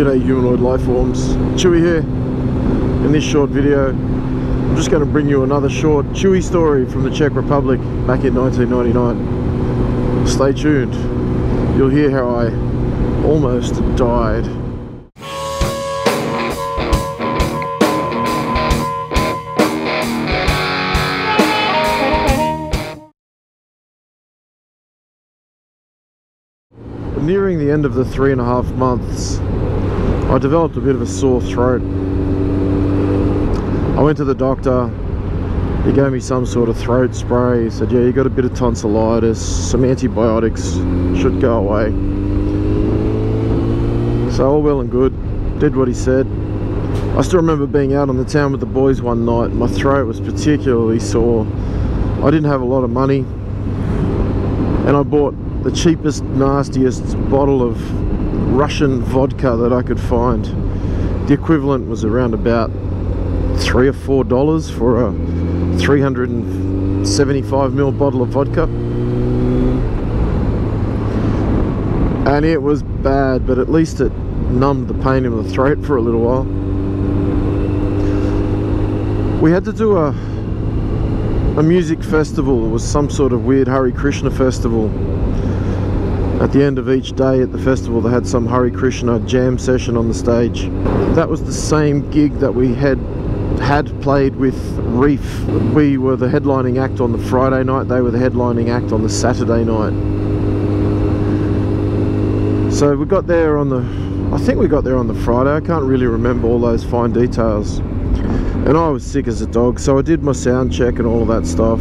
G'day humanoid life forms, Chewy here. In this short video I'm just going to bring you another short Chewy story from the Czech Republic back in 1999. Stay tuned, you'll hear how I almost died. Nearing the end of the 3.5 months, I developed a bit of a sore throat. I went to the doctor, he gave me some sort of throat spray, he said, yeah, you got a bit of tonsillitis, some antibiotics, should go away. So all well and good, did what he said. I still remember being out on the town with the boys one night, my throat was particularly sore. I didn't have a lot of money, and I bought the cheapest, nastiest bottle of Russian vodka that I could find. The equivalent was around about $3 or $4 for a 375 ml bottle of vodka. And it was bad, but at least it numbed the pain in the throat for a little while. We had to do a music festival. It was some sort of weird Hare Krishna festival. At the end of each day at the festival they had some Hare Krishna jam session on the stage. That was the same gig that we had played with Reef. We were the headlining act on the Friday night, they were the headlining act on the Saturday night. So we got there on the, I think we got there on the Friday, I can't really remember all those fine details. And I was sick as a dog, so I did my sound check and all of that stuff.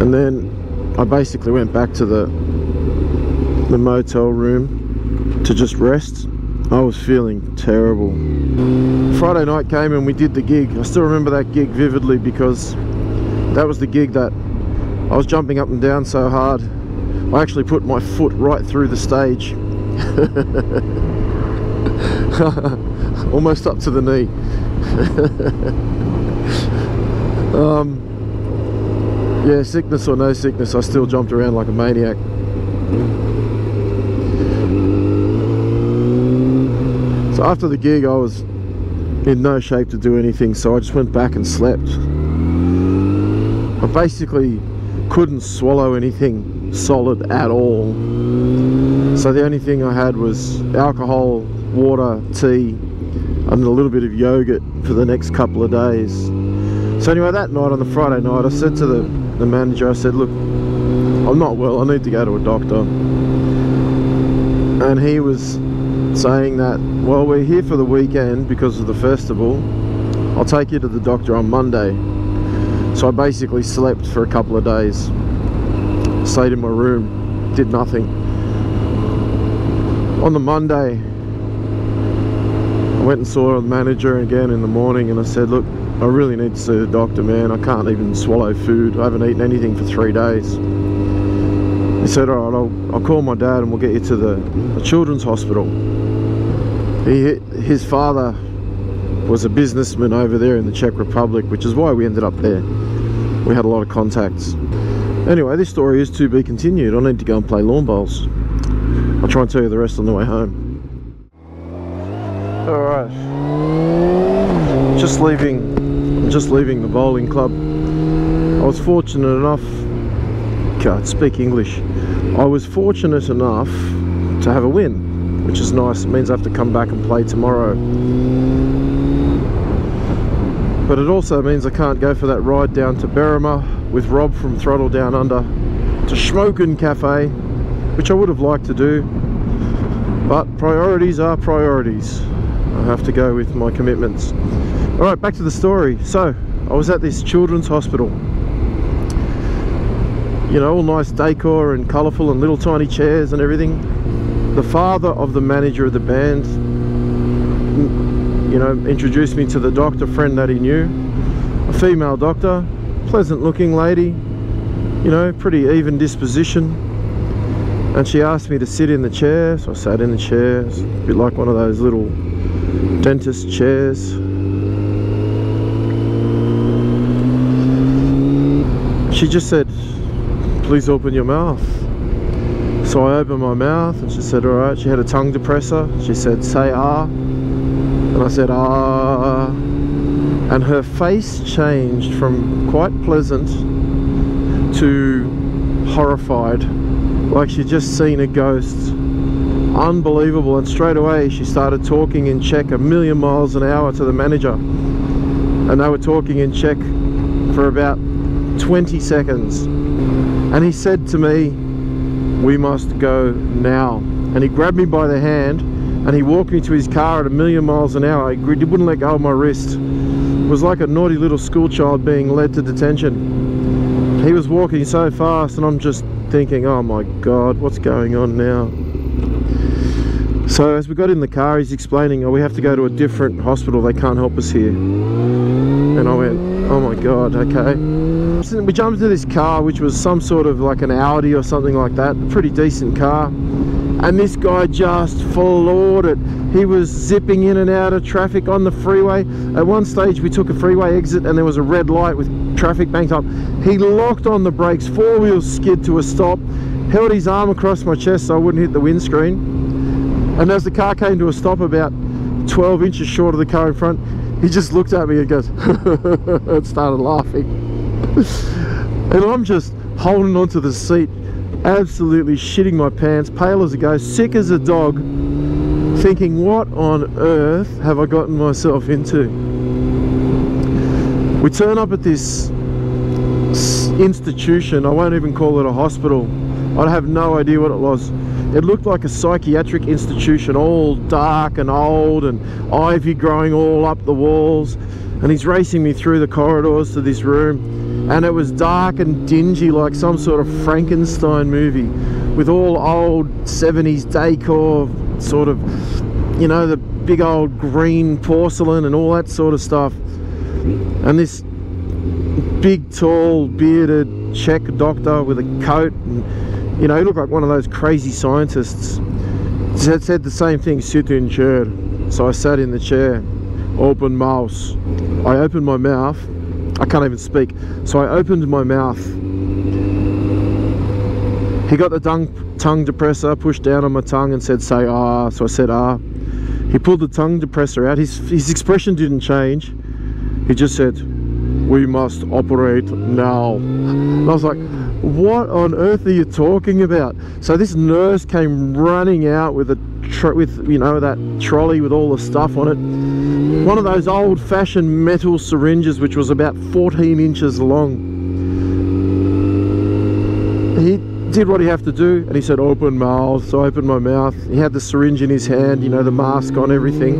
And then I basically went back to the motel room to just rest. I was feeling terrible. Friday night came and we did the gig. I still remember that gig vividly because that was the gig that I was jumping up and down so hard I actually put my foot right through the stage almost up to the knee. Yeah, sickness or no sickness, I still jumped around like a maniac. So after the gig I was in no shape to do anything, so I just went back and slept. I basically couldn't swallow anything solid at all. So the only thing I had was alcohol, water, tea, and a little bit of yogurt for the next couple of days. So anyway, that night on the Friday night I said to the manager, I said, look, I'm not well, I need to go to a doctor. And he was saying that, well, we're here for the weekend because of the festival, I'll take you to the doctor on Monday. So I basically slept for a couple of days, stayed in my room, did nothing. On the Monday I went and saw the manager again in the morning and I said, look, I really need to see the doctor, man, I can't even swallow food, I haven't eaten anything for 3 days. He said, alright, I'll call my dad and we'll get you to the children's hospital. His father was a businessman over there in the Czech Republic, which is why we ended up there. We had a lot of contacts. Anyway, this story is to be continued. I need to go and play lawn bowls. I'll try and tell you the rest on the way home. Alright, I'm just leaving the bowling club. I was fortunate enough, can't speak English. I was fortunate enough to have a win, which is nice. It means I have to come back and play tomorrow. But it also means I can't go for that ride down to Berrima with Rob from Throttle Down Under to Schmoken Cafe, which I would have liked to do, but priorities are priorities. I have to go with my commitments. Alright, back to the story. So, I was at this children's hospital. You know, all nice decor and colourful and little tiny chairs and everything. The father of the manager of the band, you know, introduced me to the doctor friend that he knew. A female doctor, pleasant looking lady, you know, pretty even disposition. And she asked me to sit in the chair, so I sat in the chair. It's a bit like one of those little dentist chairs. She just said, please open your mouth. So I opened my mouth and she said, all right. She had a tongue depressor. She said, say ah. And I said, ah. And her face changed from quite pleasant to horrified, like she'd just seen a ghost. Unbelievable. And straight away she started talking in Czech a million miles an hour to the manager. And they were talking in Czech for about 20 seconds. And he said to me, we must go now. And he grabbed me by the hand and he walked me to his car at a million miles an hour. He wouldn't let go of my wrist. It was like a naughty little school child being led to detention. He was walking so fast and I'm just thinking, oh my God, what's going on now? So as we got in the car, he's explaining, oh, we have to go to a different hospital. They can't help us here. And I went, oh my God, okay. We jumped into this car, which was some sort of like an Audi or something like that, a pretty decent car, and this guy just floored it. He was zipping in and out of traffic on the freeway. At one stage we took a freeway exit and there was a red light with traffic banked up. He locked on the brakes, four wheels skid to a stop, held his arm across my chest so I wouldn't hit the windscreen, and as the car came to a stop about 12 inches short of the car in front, he just looked at me and goes and started laughing. And I'm just holding onto the seat, absolutely shitting my pants, pale as a ghost, sick as a dog, thinking, what on earth have I gotten myself into? We turn up at this institution. I won't even call it a hospital. I have no idea what it was. It looked like a psychiatric institution, all dark and old and ivy growing all up the walls. And he's racing me through the corridors to this room, and it was dark and dingy like some sort of Frankenstein movie, with all old 70s decor, sort of, you know, the big old green porcelain and all that sort of stuff. And this big tall bearded Czech doctor with a coat, and you know, he looked like one of those crazy scientists, said the same thing, sit in chair. So I sat in the chair, open mouth. I opened my mouth. I can't even speak. So I opened my mouth. He got the tongue depressor, pushed down on my tongue and said, say ah. So I said ah. He pulled the tongue depressor out. His expression didn't change. He just said, we must operate now. And I was like, what on earth are you talking about? So this nurse came running out with you know, that trolley with all the stuff on it, one of those old-fashioned metal syringes which was about 14 inches long. He did what he had to do and he said open mouth. So I opened my mouth. He had the syringe in his hand, you know, the mask on, everything,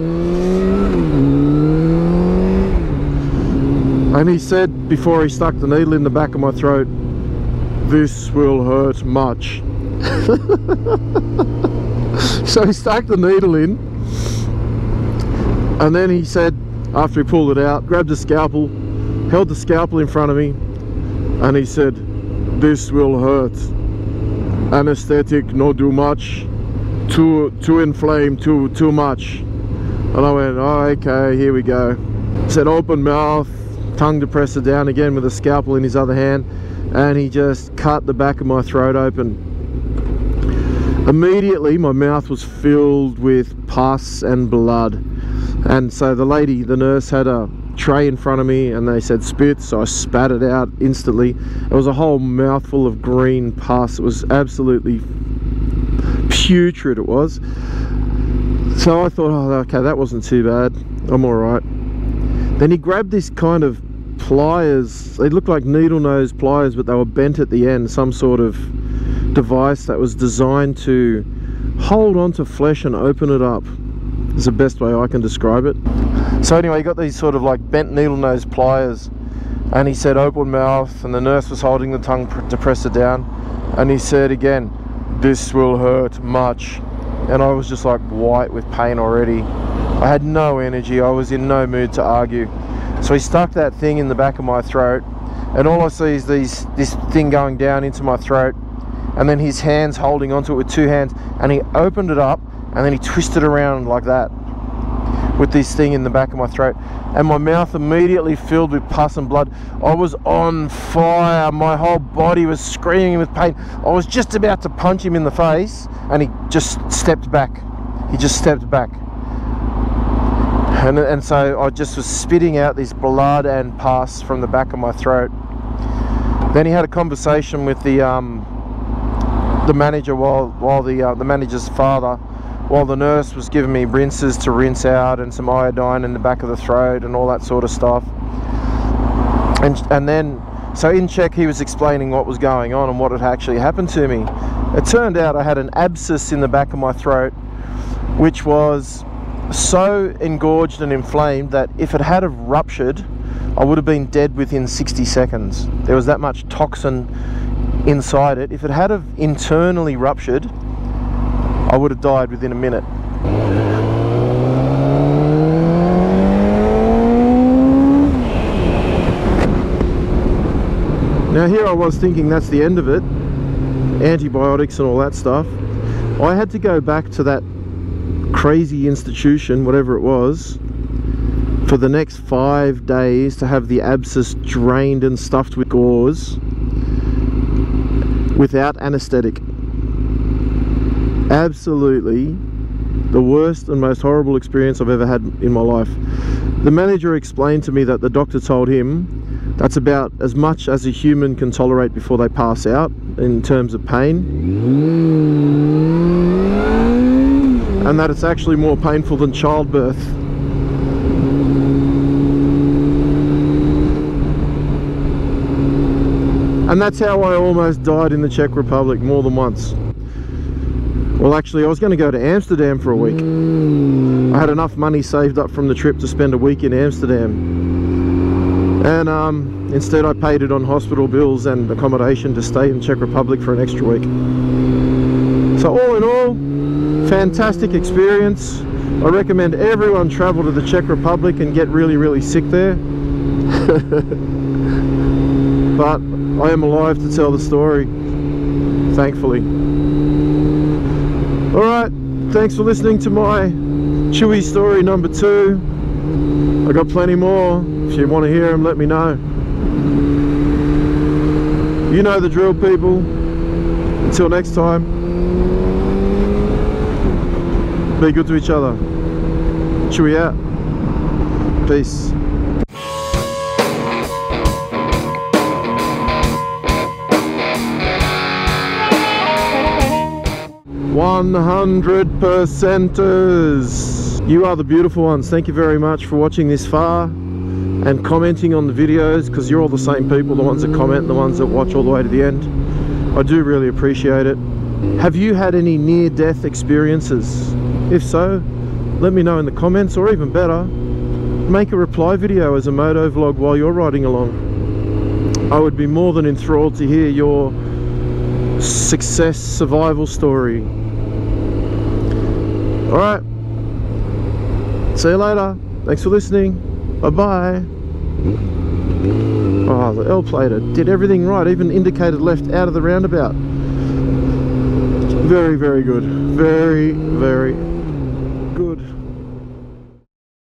and he said before he stuck the needle in the back of my throat, this will hurt much. So he stuck the needle in, and then he said, after he pulled it out, grabbed the scalpel, held the scalpel in front of me, and he said, this will hurt. Anesthetic, no do much. Too inflamed, too much. And I went, oh, okay, here we go. He said, open mouth, tongue depressor down again with a scalpel in his other hand, and he just cut the back of my throat open. Immediately my mouth was filled with pus and blood, and so the lady, the nurse, had a tray in front of me and they said spit, so I spat it out instantly. It was a whole mouthful of green pus. It was absolutely putrid, it was. So I thought, oh, okay, that wasn't too bad, I'm alright. Then he grabbed this kind of pliers, they looked like needle nose pliers but they were bent at the end, some sort of device that was designed to hold on to flesh and open it up, is the best way I can describe it. So anyway, he got these sort of like bent needle nose pliers and he said open mouth, and the nurse was holding the tongue depressor down, and he said again, this will hurt much. And I was just like white with pain already. I had no energy, I was in no mood to argue. So he stuck that thing in the back of my throat, and all I see is this thing going down into my throat, and then his hands holding onto it with two hands, and he opened it up and then he twisted around like that. with this thing in the back of my throat, and my mouth immediately filled with pus and blood. I was on fire. My whole body was screaming with pain. I was just about to punch him in the face, and he just stepped back. He just stepped back. And so I just was spitting out this blood and pus from the back of my throat. Then he had a conversation with the manager while the manager's father, while the nurse was giving me rinses to rinse out and some iodine in the back of the throat and all that sort of stuff. And then, so in Czech he was explaining what was going on and what had actually happened to me. It turned out I had an abscess in the back of my throat, which was so engorged and inflamed that if it had have ruptured, I would have been dead within 60 seconds. There was that much toxin inside it. If it had have internally ruptured, I would have died within a minute. Now here I was thinking that's the end of it, antibiotics and all that stuff. I had to go back to that crazy institution, whatever it was, for the next 5 days to have the abscess drained and stuffed with gauze without anesthetic. Absolutely the worst and most horrible experience I've ever had in my life. The manager explained to me that the doctor told him that's about as much as a human can tolerate before they pass out in terms of pain, and that it's actually more painful than childbirth. And that's how I almost died in the Czech Republic more than once. Well, actually, I was going to go to Amsterdam for a week. I had enough money saved up from the trip to spend a week in Amsterdam. And instead I paid it on hospital bills and accommodation to stay in Czech Republic for an extra week. So all in all, fantastic experience. I recommend everyone travel to the Czech Republic and get really, really sick there. But I am alive to tell the story, thankfully. Alright, thanks for listening to my Chewy story number 2. I got plenty more. If you want to hear them, let me know. You know the drill, people. Until next time, be good to each other. Chewy out. Peace. One 100%ers, you are the beautiful ones. Thank you very much for watching this far and commenting on the videos, because you're all the same people, the ones that comment, the ones that watch all the way to the end. I do really appreciate it. Have you had any near-death experiences? If so, let me know in the comments, or even better, make a reply video as a moto vlog while you're riding along. I would be more than enthralled to hear your success survival story. Alright, see you later. Thanks for listening. Bye bye. Oh, the L-plater did everything right, even indicated left out of the roundabout. Very, very good. Very, very good.